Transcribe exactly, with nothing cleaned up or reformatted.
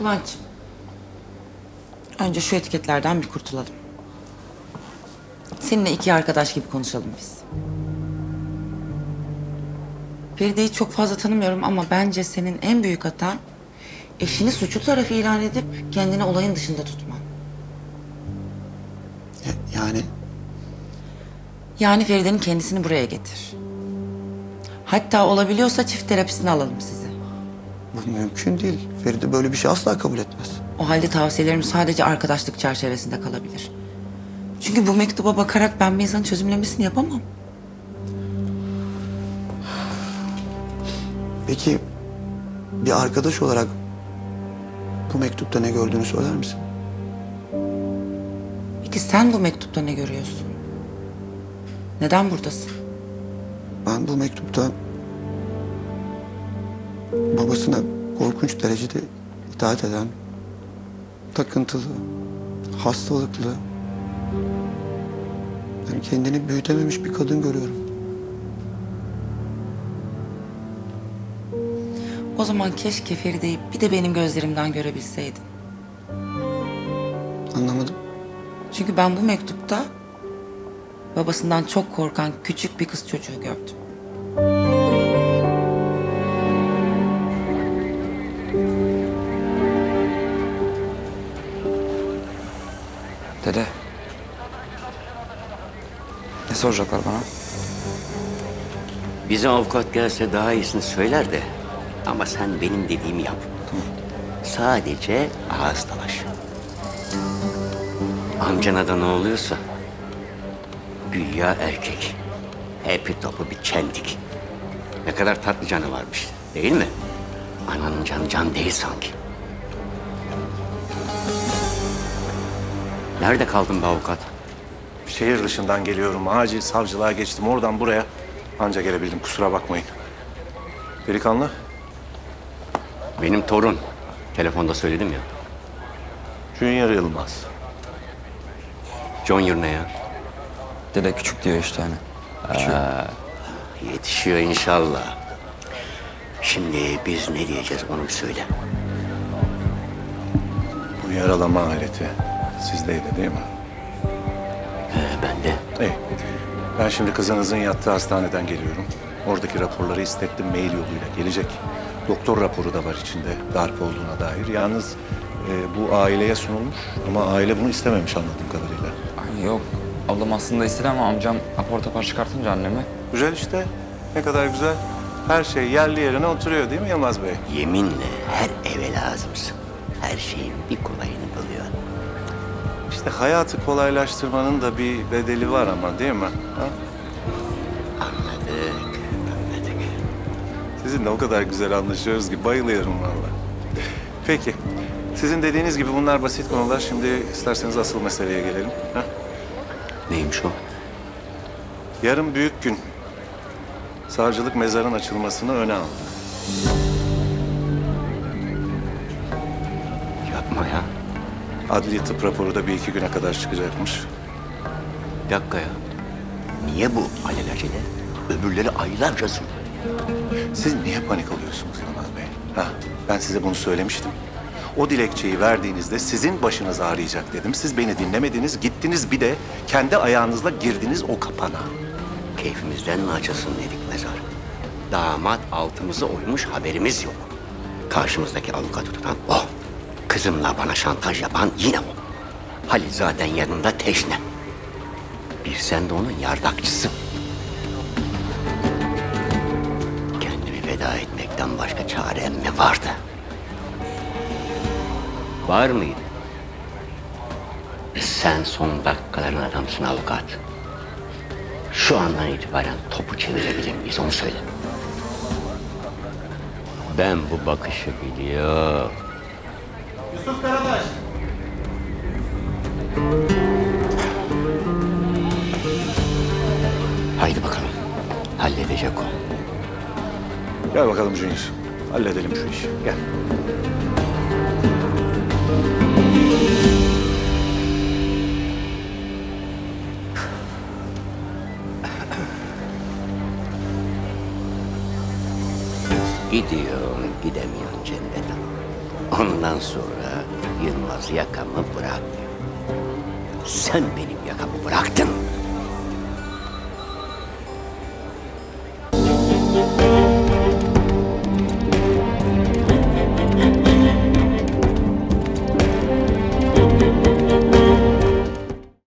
Kıvanç, önce şu etiketlerden bir kurtulalım. Seninle iki arkadaş gibi konuşalım biz. Feride'yi çok fazla tanımıyorum ama bence senin en büyük hatan eşini suçlu tarafı ilan edip kendini olayın dışında tutman. Yani? Yani Feride'nin kendisini buraya getir. Hatta olabiliyorsa çift terapisini alalım sizi. Bu mümkün değil. Feride böyle bir şey asla kabul etmez. O halde tavsiyelerim sadece arkadaşlık çerçevesinde kalabilir. Çünkü bu mektuba bakarak ben bir insanın çözümlemesini yapamam. Peki bir arkadaş olarak bu mektupta ne gördüğünü söyler misin? Peki sen bu mektupta ne görüyorsun? Neden buradasın? Ben bu mektupta babasına korkunç derecede itaat eden, takıntılı, hastalıklı, yani kendini büyütememiş bir kadın görüyorum. O zaman keşke Feride'yi bir de benim gözlerimden görebilseydin. Anlamadım. Çünkü ben bu mektupta babasından çok korkan küçük bir kız çocuğu gördüm. Dede. Ne soracaklar bana? Bizim avukat gelse daha iyisini söyler de. Ama sen benim dediğimi yap. Tamam. Sadece ağız dalaş. Amcana da ne oluyorsa. Güya erkek. Hepi topu bir çentik. Ne kadar tatlı canı varmış. Değil mi? Ananın canı can değil sanki. Nerede kaldın be avukat? Şehir dışından geliyorum. Acil savcılığa geçtim. Oradan buraya anca gelebildim. Kusura bakmayın. Delikanlı. Benim torun. Telefonda söyledim ya. Cüneyt Yılmaz. Junior ne ya? Dede küçük diyor işte hani. Aa, yetişiyor inşallah. Şimdi biz ne diyeceğiz onu bir söyle. Bu yaralama aleti sizdeydi değil mi? Ee, bende. İyi. Ben şimdi kızınızın yattığı hastaneden geliyorum. Oradaki raporları istekli mail yoluyla gelecek. Doktor raporu da var içinde darp olduğuna dair. Yalnız e, bu aileye sunulmuş ama aile bunu istememiş anladığım kadarıyla. Ay yok. Ablam aslında istedi ama amcam apar topar çıkartınca anneme. Güzel işte. Ne kadar güzel. Her şey yerli yerine oturuyor değil mi Yılmaz Bey? Yeminle her eve lazımsın. Her şeyin bir kolayını buluyor. İşte hayatı kolaylaştırmanın da bir bedeli var ama değil mi? Ha? Anladık, anladık. Sizinle o kadar güzel anlaşıyoruz ki bayılıyorum vallahi. Peki, sizin dediğiniz gibi bunlar basit konular. Şimdi isterseniz asıl meseleye gelelim. Ha? Neymiş o? Yarın büyük gün. Savcılık mezarın açılmasını öne aldı. Yapma ya. Adli tıp raporu da bir iki güne kadar çıkacakmış. Bir dakika ya. Niye bu alelacele? Öbürleri aylarca sürdü. Siz niye panik oluyorsunuz Yılmaz Bey? Ha, ben size bunu söylemiştim. O dilekçeyi verdiğinizde sizin başınız ağrıyacak dedim. Siz beni dinlemediniz, gittiniz bir de kendi ayağınızla girdiniz o kapana. Keyfimizden mi açasın dedik mezar. Damat altımızı oymuş haberimiz yok. Karşımızdaki avukatı tutan o. Kızımla bana şantaj yapan yine o. Halil zaten yanında Teşne. Bir sen de onun yardakçısı. Kendimi veda etmekten başka çarem mi vardı? Var mıydı? Sen son dakikaların adamsın avukat. Şu andan itibaren topu çevirebilir miyiz onu söyle. Ben bu bakışı biliyorum. Yusuf Karadaş. Haydi bakalım. Halledecek o. Gel bakalım Cüneyt. Halledelim şu işi. Gel. Gidiyorum, gidemiyorum Cennet'e. Ondan sonra Yılmaz yakamı bırakmıyor. Sen benim yakamı bıraktın.